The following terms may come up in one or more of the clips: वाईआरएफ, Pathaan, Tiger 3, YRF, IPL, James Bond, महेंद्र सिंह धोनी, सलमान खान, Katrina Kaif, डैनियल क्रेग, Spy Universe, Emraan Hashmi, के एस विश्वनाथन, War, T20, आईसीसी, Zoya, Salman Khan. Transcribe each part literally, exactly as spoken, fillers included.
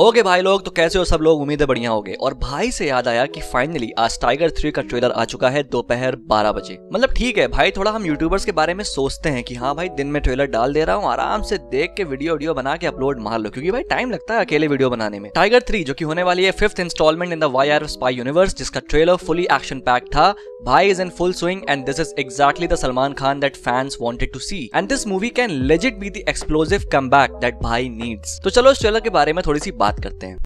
Okay भाई लोग, तो कैसे हो सब लोग, उम्मीद है बढ़िया होगे। और भाई से याद आया कि फाइनली आज टाइगर थ्री का ट्रेलर आ चुका है दोपहर बारह बजे। मतलब ठीक है भाई, थोड़ा हम यूट्यूबर्स के बारे में सोचते हैं कि हाँ भाई दिन में ट्रेलर डाल दे रहा हूँ, आराम से देख के वीडियो वीडियो बना के अपलोड मार लो, क्योंकि भाई टाइम लगता है अकेले वीडियो बनाने में। टाइगर थ्री जो की होने वाली है fifth instalment in the Y R F spy universe, जिसका ट्रेलर फुली एक्शन पैक था भाई, is in full swing and this is exactly the सलमान खान that fans wanted to see and this movie can legit be the explosive comeback that भाई needs. तो चलो इस trailer के बारे में थोड़ी सी बात करते हैं।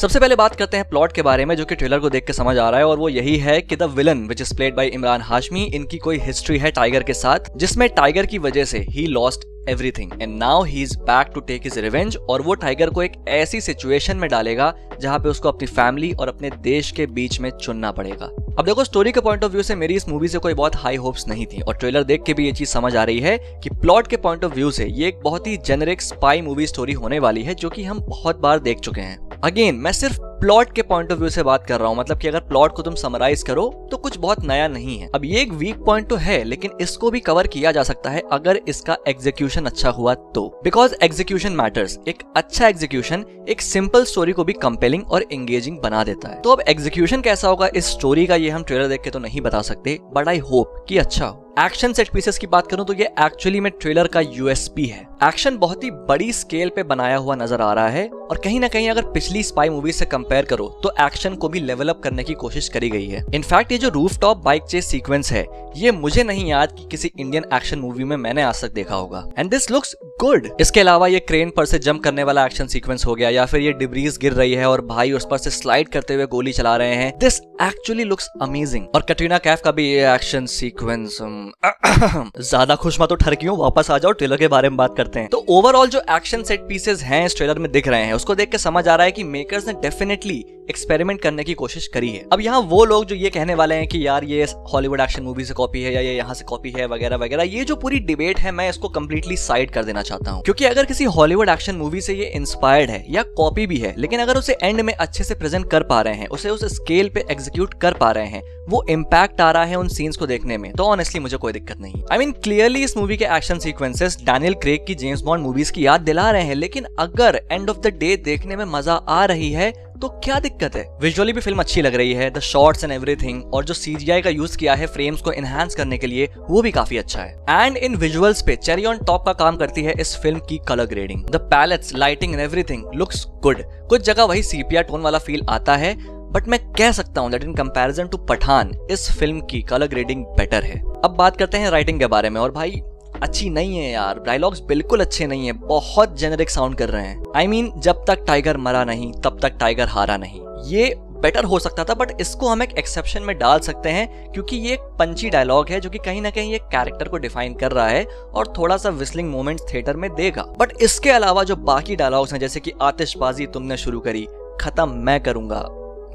सबसे पहले बात करते हैं प्लॉट के बारे में, जो कि ट्रेलर को देख के समझ आ रहा है, और वो यही है कि the villain which is played by Imran Hashmi, इनकी कोई हिस्ट्री है टाइगर के साथ, जिसमें टाइगर की वजह से ही lost everything and now he is back to take his revenge. और वो टाइगर को एक ऐसी सिचुएशन में डालेगा जहाँ पे उसको अपनी फैमिली और अपने देश के बीच में चुनना पड़ेगा। अब देखो, स्टोरी के पॉइंट ऑफ व्यू से मेरी इस मूवी से कोई बहुत हाई होप्स नहीं थी, और ट्रेलर देख के भी ये चीज समझ आ रही है कि प्लॉट के पॉइंट ऑफ व्यू से ये एक बहुत ही जेनेरिक स्पाई मूवी स्टोरी होने वाली है, जो कि हम बहुत बार देख चुके हैं। अगेन मैं सिर्फ प्लॉट के पॉइंट ऑफ व्यू से बात कर रहा हूँ, मतलब कि अगर प्लॉट को तुम समराइज करो तो कुछ बहुत नया नहीं है। अब ये एक वीक पॉइंट तो है, लेकिन इसको भी कवर किया जा सकता है अगर इसका एग्जीक्यूशन अच्छा हुआ तो, बिकॉज एग्जीक्यूशन मैटर्स। एक अच्छा एग्जीक्यूशन एक सिंपल स्टोरी को भी कंपेलिंग और एंगेजिंग बना देता है। तो अब एग्जीक्यूशन कैसा होगा इस स्टोरी का, ये हम ट्रेलर देख के तो नहीं बता सकते, बट आई होप कि अच्छा हो। एक्शन सेट पीसेस की बात करूं तो ये एक्चुअली में ट्रेलर का यू एस पी है। एक्शन बहुत ही बड़ी स्केल पे बनाया हुआ नजर आ रहा है, और कहीं ना कहीं अगर पिछली स्पाई मूवी से कंपेयर करो तो एक्शन को भी लेवल अप करने की कोशिश करी गई है। इनफैक्ट ये जो रूफटॉप बाइक चेस सीक्वेंस है, ये मुझे नहीं याद कि किसी इंडियन एक्शन मूवी में मैंने आज तक देखा होगा, एंड दिस लुक्स गुड। इसके अलावा ये क्रेन पर से जंप करने वाला एक्शन सीक्वेंस हो गया, या फिर ये डिब्रीज गिर रही है और भाई उस पर से स्लाइड करते हुए गोली चला रहे हैं, दिस एक्चुअली लुक्स अमेजिंग। और कटरीना कैफ का भी ये एक्शन सीक्वेंस, ज्यादा खुश मत हो ठरकियों, वापस आ जाओ, ट्रेलर के बारे में बात करते हैं। तो ओवरऑल जो एक्शन सेट पीसेस हैं इस ट्रेलर में दिख रहे हैं, उसको देख के समझ आ रहा है कि मेकर्स ने डेफिनेटली एक्सपेरिमेंट करने की कोशिश करी है। अब यहाँ वो लोग जो ये कहने वाले हैं कि यार ये हॉलीवुड एक्शन मूवी से कॉपी है या ये यहाँ से कॉपी है वगैरह वगैरह, ये जो पूरी डिबेट है मैं इसको कम्प्लीटली साइड कर देना चाहता हूँ, क्योंकि अगर किसी हॉलीवुड एक्शन मूवी से ये इंस्पायर्ड है या कॉपी भी है, लेकिन अगर उसे एंड में अच्छे से प्रेजेंट कर पा रहे हैं, उसे उस स्केल पे एग्जीक्यूट कर पा रहे हैं, वो इम्पैक्ट आ रहा है उन सीन्स को देखने में, तो ऑनेस्टली मुझे कोई दिक्कत नहीं। आई मीन क्लियरली इस मूवी के एक्शन सीक्वेंसेस डैनियल क्रेग की जेम्स बॉन्ड मूवीज की याद दिला रहे हैं, लेकिन अगर एंड ऑफ द डे देखने में मजा आ रही है तो क्या दिक्कत है। विजुअली भी फिल्म अच्छी लग रही है, द शॉट्स एंड एवरीथिंग, और जो सी जी आई का यूज किया है फ्रेम्स को एनहांस करने के लिए वो भी काफी अच्छा है। एंड इन विजुअल्स पे चेरी ऑन टॉप का काम करती है इस फिल्म की colour grading, the palettes, lighting and everything looks good. कुछ जगह वही सीपिया टोन वाला फील आता है, बट मैं कह सकता हूँ that in comparison to Pathaan इस फिल्म की कलर ग्रेडिंग बेटर है। अब बात करते हैं राइटिंग के बारे में, और भाई अच्छी नहीं है यार, डायलॉग्स बिल्कुल अच्छे नहीं है, बहुत जेनेरिक साउंड कर रहे हैं। आई I मीन mean, जब तक टाइगर मरा नहीं तब तक टाइगर हारा नहीं, ये बेटर हो सकता था, बट इसको हम एक एक्सेप्शन में डाल सकते हैं, क्योंकि ये एक पंची डायलॉग है जो कि कहीं ना कहीं एक कैरेक्टर को डिफाइन कर रहा है और थोड़ा सा विस्लिंग मोमेंट थिएटर में देगा। बट इसके अलावा जो बाकी डायलॉग्स हैं, जैसे कि आतिशबाजी तुमने शुरू करी, खत्म मैं करूंगा,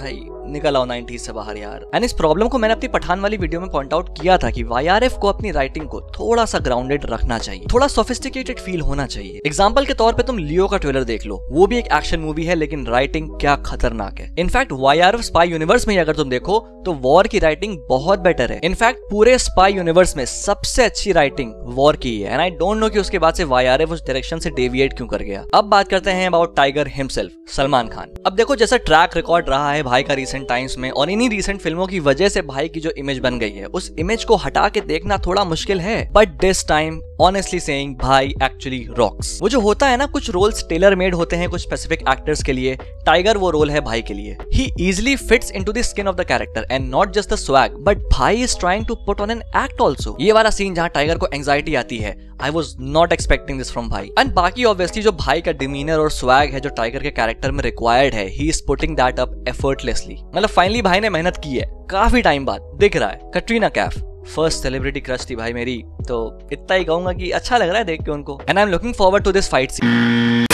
भाई निकल आओ नाइंटीज़ से बाहर यार। एंड इस प्रॉब्लम को मैंने अपनी पठान वाली वीडियो में पॉइंट आउट किया था कि वाई आर एफ को अपनी राइटिंग को थोड़ा सा ग्राउंडेड रखना चाहिए, थोड़ा सोफिस्टिकेटेड फील होना चाहिए। एग्जांपल के तौर पे तुम लियो का ट्रेलर देख लो, वो भी एक एक्शन मूवी है, लेकिन राइटिंग क्या खतरनाक है। In fact Y R F spy universe में अगर तुम देखो तो वॉर की राइटिंग बहुत बेटर है। इनफैक्ट पूरे स्पाई यूनिवर्स में सबसे अच्छी राइटिंग वॉर की है, एंड आई डोंट नो कि उसके बाद से वाई आर एफ उस डायरेक्शन से डेविएट क्यों कर गया। अब बात करते हैं about Tiger himself, सलमान खान। अब देखो जैसा ट्रैक रिकॉर्ड रहा है भाई का रिसेंट टाइम्स में, और इन्हीं रिसेंट फिल्मों की वजह से भाई की जो इमेज बन गई है, उस इमेज को हटा के देखना थोड़ा मुश्किल है, but this time honestly saying भाई एक्चुअली रॉक्स। वो जो होता है ना, कुछ रोल्स टेलर मेड होते हैं कुछ स्पेसिफिक एक्टर्स के लिए, टाइगर वो रोल है भाई के लिए। He easily fits into the skin of the character and not just the swag, but भाई is trying to put on an act also. ये वाला सीन जहाँ टाइगर को एंग्जाइटी आती है, I was not expecting this from भाई। And बाकी obviously जो भाई का डिमीनर और स्वैग है जो टाइगर के कैरेक्टर में रिक्वायर्ड है, he is putting that up effortlessly. मतलब फाइनली भाई ने मेहनत की है काफी टाइम बाद, दिख रहा है। Katrina Kaif first celebrity crush थी भाई मेरी, तो इतना ही कहूंगा कि अच्छा लग रहा है देख के उनको, and I am looking forward to this fight scene.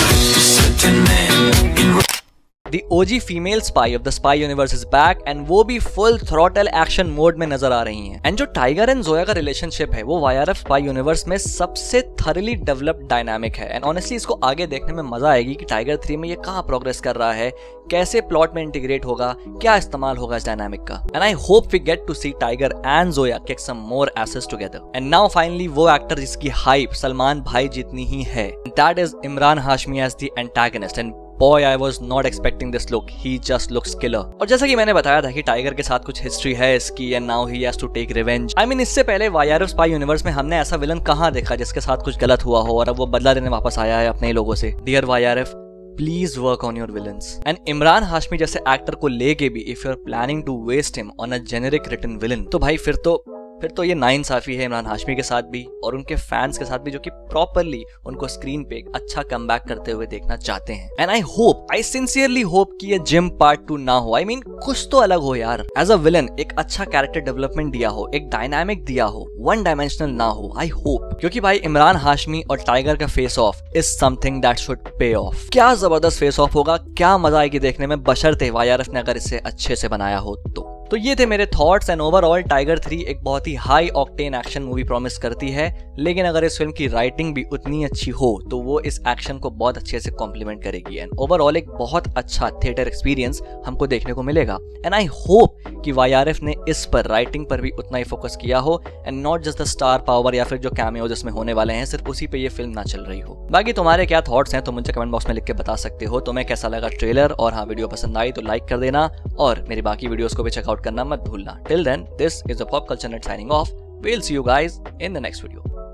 The OG female spy of the spy universe is back, and वो भी फुल थ्रॉटल एक्शन मोड में नजर आ रही हैं। एंड जो टाइगर एंड जोया का रिलेशनशिप है वो वाईआरएफ स्पाई यूनिवर्स में सबसे थरली डेवलप्ड डायनामिक है। एंड ऑनेस्टली इसको आगे देखने में मजा आएगी कि टाइगर थ्री में ये कहाँ प्रोग्रेस कर रहा है, कैसे प्लॉट में इंटीग्रेट होगा, क्या इस्तेमाल होगा इस डायनामिक का। And I hope we get to see Tiger and Zoya kick some more asses together. And now finally वो एक्टर जिसकी हाइप सलमान भाई जितनी ही है, that is Imran Hashmi as the antagonist. And Boy, I was not expecting this look. He just looks killer. और जैसा कि मैंने बताया था कि टाइगर के साथ कुछ हिस्ट्री है इसकी, and now he has to take revenge. I mean, इससे पहले वाईआरएफ स्पाई यूनिवर्स में हमने ऐसा विलन कहाँ देखा जिसके साथ कुछ गलत हुआ हो और अब वो बदला देने वापस आया है अपने लोगों से। Dear वाईआरएफ, please work on your villains. And Imran Hashmi जैसे एक्टर को लेके भी if you are planning to waste him on a generic written villain, तो भाई फिर तो फिर तो ये नाइंसाफी है इमरान हाशमी के साथ भी और उनके फैंस के साथ भी जो कि प्रॉपरली उनको स्क्रीन पे एक अच्छा कमबैक करते हुए देखना चाहते हैं। And I hope, I sincerely hope कि ये जिम पार्ट टू ना हो। आई I मीन mean, कुछ तो अलग हो यार। एज अ विलन एक अच्छा कैरेक्टर डेवलपमेंट दिया हो, एक डायनामिक दिया हो, वन डायमेंशनल ना हो। आई होप, क्योंकि भाई इमरान हाशमी और टाइगर का face off is something that should pay off. क्या जबरदस्त फेस ऑफ होगा, क्या मजा आएगी देखने में, बशर्ते वाईआरएफ ने अगर इसे अच्छे से बनाया हो तो। तो ये थे मेरे thoughts. And overall Tiger three एक बहुत ही high octane action movie promise करती है, लेकिन अगर इस फिल्म की राइटिंग भी उतनी अच्छी हो तो वो इस एक्शन को बहुत अच्छे से कॉम्प्लीमेंट करेगी। एंड ओवरऑल एक बहुत अच्छा थिएटर एक्सपीरियंस हमको देखने को मिलेगा। एंड आई होप कि वाईआरएफ ने इस पर राइटिंग पर भी उतना ही फोकस किया हो, and not just the star power या फिर जो कैमियोज इसमें होने वाले हैं सिर्फ उसी पे ये फिल्म ना चल रही हो। बाकी तुम्हारे क्या थॉट्स हैं तो मुझे कमेंट बॉक्स में लिख के बता सकते हो। तुम्हें कैसा लगा ट्रेलर, और हाँ वीडियो पसंद आई तो लाइक कर देना और मेरी बाकी वीडियोस को भी चेकआउट करना मत भूलना। Till then this is the pop culture Channel signing off. We'll see you guys in the next video.